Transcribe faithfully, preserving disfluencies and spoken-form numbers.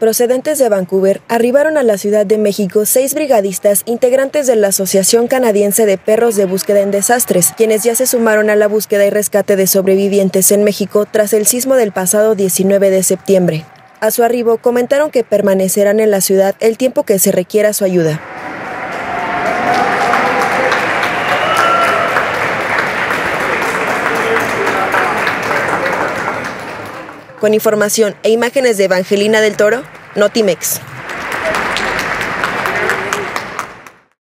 procedentes de Vancouver, arribaron a la Ciudad de México seis brigadistas integrantes de la Asociación Canadiense de Perros de Búsqueda en Desastres, quienes ya se sumaron a la búsqueda y rescate de sobrevivientes en México tras el sismo del pasado diecinueve de septiembre. A su arribo, comentaron que permanecerán en la ciudad el tiempo que se requiera su ayuda. Con información e imágenes de Evangelina del Toro, Notimex.